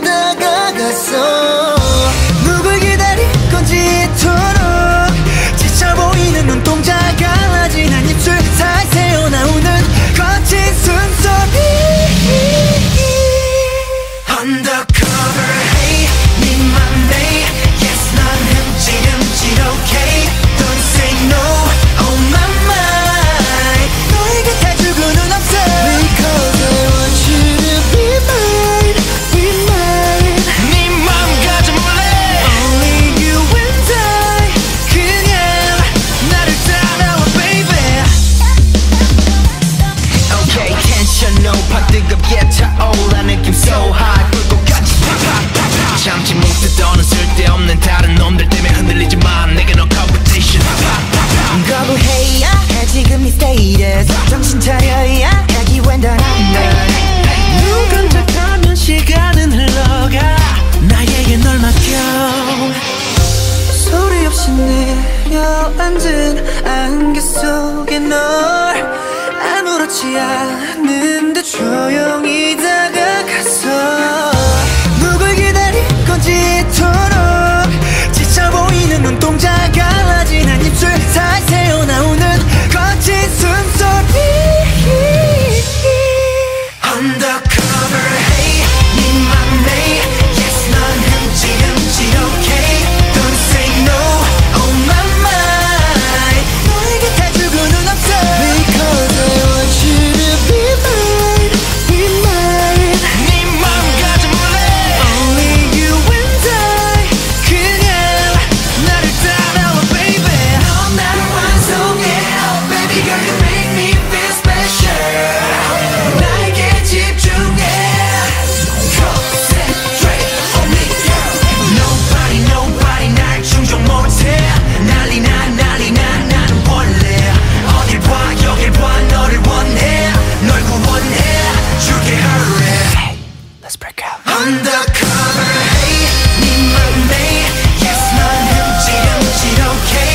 다가갔어 앉은 안개 속에 널 아무렇지 않은 듯 조용히 다가갔어 누굴 기다린 건지 이토록 지쳐 보이는 눈동자가 아진 한 입술 사이 새어나오는 거친 숨소리 Undercover, hey, need my name Yes, 난 흠지, okay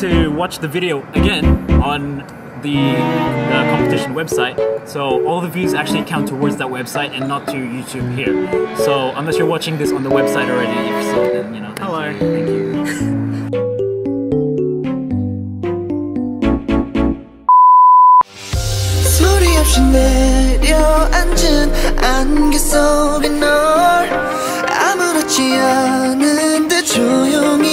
to watch the video again on the competition website, so all the views actually count towards that website and not to YouTube here. So unless you're watching this on the website already, if so, then you know. Hello. Thank you.